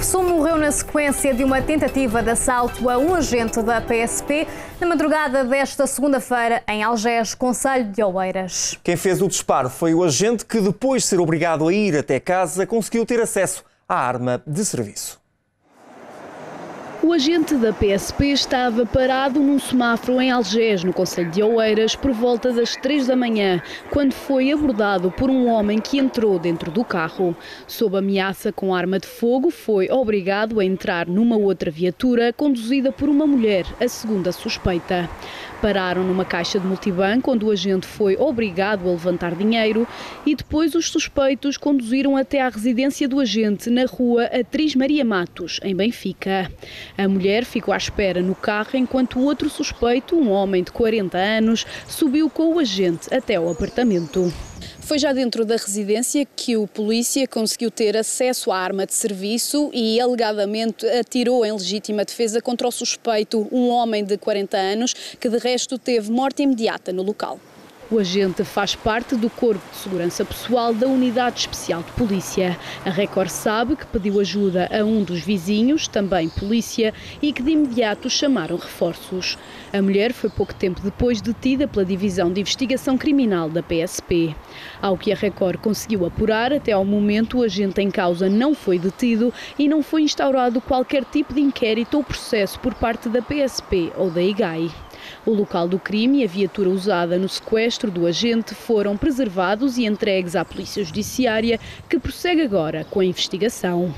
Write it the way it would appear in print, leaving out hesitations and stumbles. pessoa morreu na sequência de uma tentativa de assalto a um agente da PSP na madrugada desta segunda-feira em Algés, concelho de Oeiras. Quem fez o disparo foi o agente que, depois de ser obrigado a ir até casa, conseguiu ter acesso à arma de serviço. O agente da PSP estava parado num semáforo em Algés, no concelho de Oeiras, por volta das 3 da manhã, quando foi abordado por um homem que entrou dentro do carro. Sob ameaça com arma de fogo, foi obrigado a entrar numa outra viatura conduzida por uma mulher, a segunda suspeita. Pararam numa caixa de multibanco, onde o agente foi obrigado a levantar dinheiro e depois os suspeitos conduziram até à residência do agente na rua Atriz Maria Matos, em Benfica. A mulher ficou à espera no carro enquanto o outro suspeito, um homem de 40 anos, subiu com o agente até ao apartamento. Foi já dentro da residência que o polícia conseguiu ter acesso à arma de serviço e alegadamente atirou em legítima defesa contra o suspeito, um homem de 40 anos, que de resto teve morte imediata no local. O agente faz parte do Corpo de Segurança Pessoal da Unidade Especial de Polícia. A Record sabe que pediu ajuda a um dos vizinhos, também polícia, e que de imediato chamaram reforços. A mulher foi pouco tempo depois detida pela Divisão de Investigação Criminal da PSP. Ao que a Record conseguiu apurar, até ao momento o agente em causa não foi detido e não foi instaurado qualquer tipo de inquérito ou processo por parte da PSP ou da IGAI. O local do crime e a viatura usada no sequestro do agente foram preservados e entregues à Polícia Judiciária, que prossegue agora com a investigação.